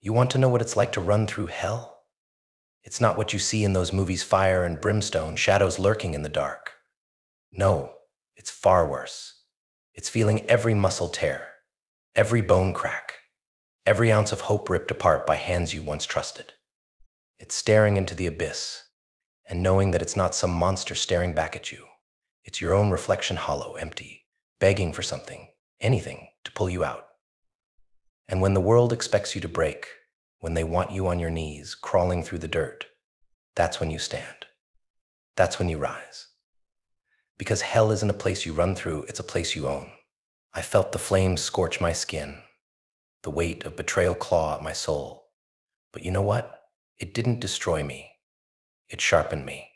You want to know what it's like to run through hell? It's not what you see in those movies, fire and brimstone, shadows lurking in the dark. No, it's far worse. It's feeling every muscle tear, every bone crack, every ounce of hope ripped apart by hands you once trusted. It's staring into the abyss and knowing that it's not some monster staring back at you. It's your own reflection, hollow, empty, begging for something, anything, to pull you out. And when the world expects you to break, when they want you on your knees, crawling through the dirt, that's when you stand. That's when you rise. Because hell isn't a place you run through, it's a place you own. I felt the flames scorch my skin, the weight of betrayal claw at my soul. But you know what? It didn't destroy me. It sharpened me.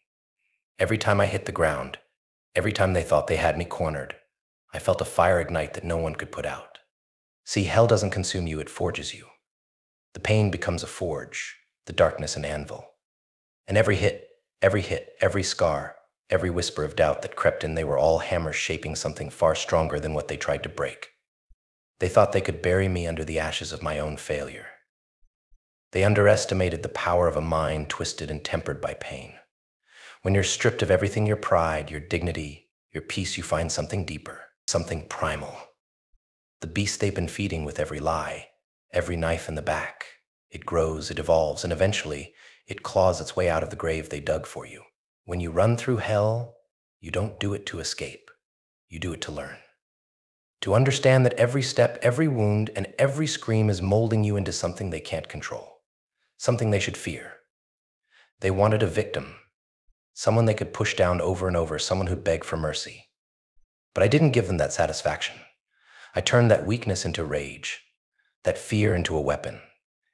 Every time I hit the ground, every time they thought they had me cornered, I felt a fire ignite that no one could put out. See, hell doesn't consume you, it forges you. The pain becomes a forge, the darkness an anvil. And every hit, every scar, every whisper of doubt that crept in, they were all hammers shaping something far stronger than what they tried to break. They thought they could bury me under the ashes of my own failure. They underestimated the power of a mind twisted and tempered by pain. When you're stripped of everything, your pride, your dignity, your peace, you find something deeper, something primal. The beast they've been feeding with every lie, every knife in the back. It grows, it evolves, and eventually it claws its way out of the grave they dug for you. When you run through hell, you don't do it to escape. You do it to learn. To understand that every step, every wound, and every scream is molding you into something they can't control. Something they should fear. They wanted a victim. Someone they could push down over and over, someone who begged for mercy. But I didn't give them that satisfaction. I turned that weakness into rage, that fear into a weapon,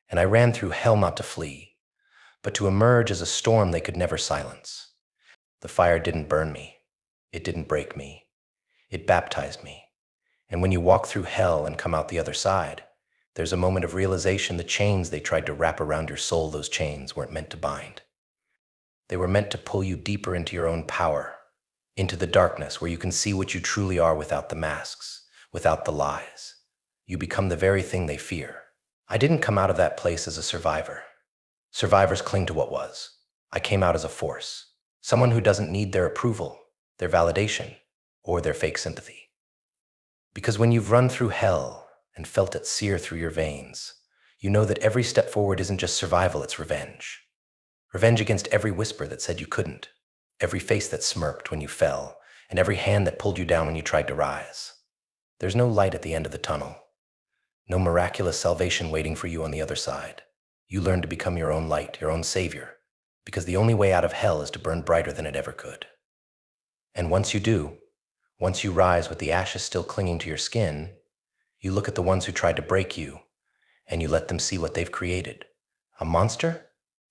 and I ran through hell not to flee, but to emerge as a storm they could never silence. The fire didn't burn me. It didn't break me. It baptized me. And when you walk through hell and come out the other side, there's a moment of realization the chains they tried to wrap around your soul, those chains weren't meant to bind. They were meant to pull you deeper into your own power, into the darkness where you can see what you truly are without the masks, without the lies. You become the very thing they fear. I didn't come out of that place as a survivor. Survivors cling to what was. I came out as a force, someone who doesn't need their approval, their validation, or their fake sympathy. Because when you've run through hell and felt it sear through your veins, you know that every step forward isn't just survival, it's revenge. Revenge against every whisper that said you couldn't, every face that smirked when you fell, and every hand that pulled you down when you tried to rise. There's no light at the end of the tunnel, no miraculous salvation waiting for you on the other side. You learn to become your own light, your own savior, because the only way out of hell is to burn brighter than it ever could. And once you do, once you rise with the ashes still clinging to your skin, you look at the ones who tried to break you, and you let them see what they've created. A monster?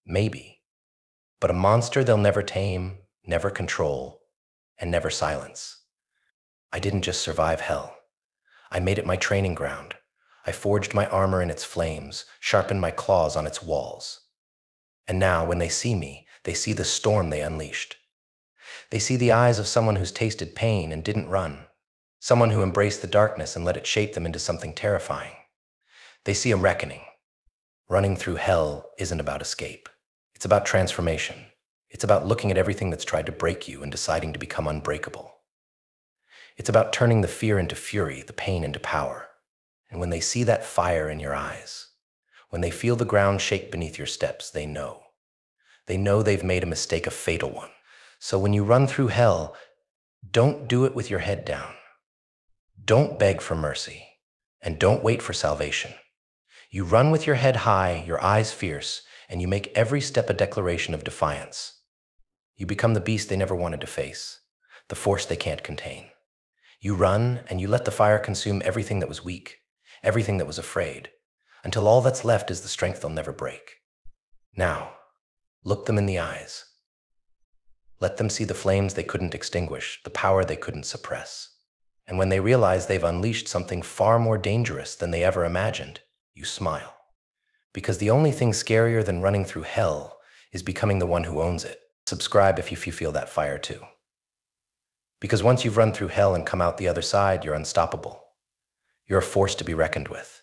Maybe. But a monster they'll never tame, never control, and never silence. I didn't just survive hell. I made it my training ground. I forged my armor in its flames, sharpened my claws on its walls. And now, when they see me, they see the storm they unleashed. They see the eyes of someone who's tasted pain and didn't run, someone who embraced the darkness and let it shape them into something terrifying. They see a reckoning. Running through hell isn't about escape. It's about transformation. It's about looking at everything that's tried to break you and deciding to become unbreakable. It's about turning the fear into fury, the pain into power. And when they see that fire in your eyes, when they feel the ground shake beneath your steps, they know. They know they've made a mistake, a fatal one. So when you run through hell, don't do it with your head down. Don't beg for mercy, and don't wait for salvation. You run with your head high, your eyes fierce, and you make every step a declaration of defiance. You become the beast they never wanted to face, the force they can't contain. You run and you let the fire consume everything that was weak, everything that was afraid, until all that's left is the strength they'll never break. Now, look them in the eyes. Let them see the flames they couldn't extinguish, the power they couldn't suppress. And when they realize they've unleashed something far more dangerous than they ever imagined, you smile. Because the only thing scarier than running through hell is becoming the one who owns it. Subscribe if you feel that fire too. Because once you've run through hell and come out the other side, you're unstoppable. You're a force to be reckoned with.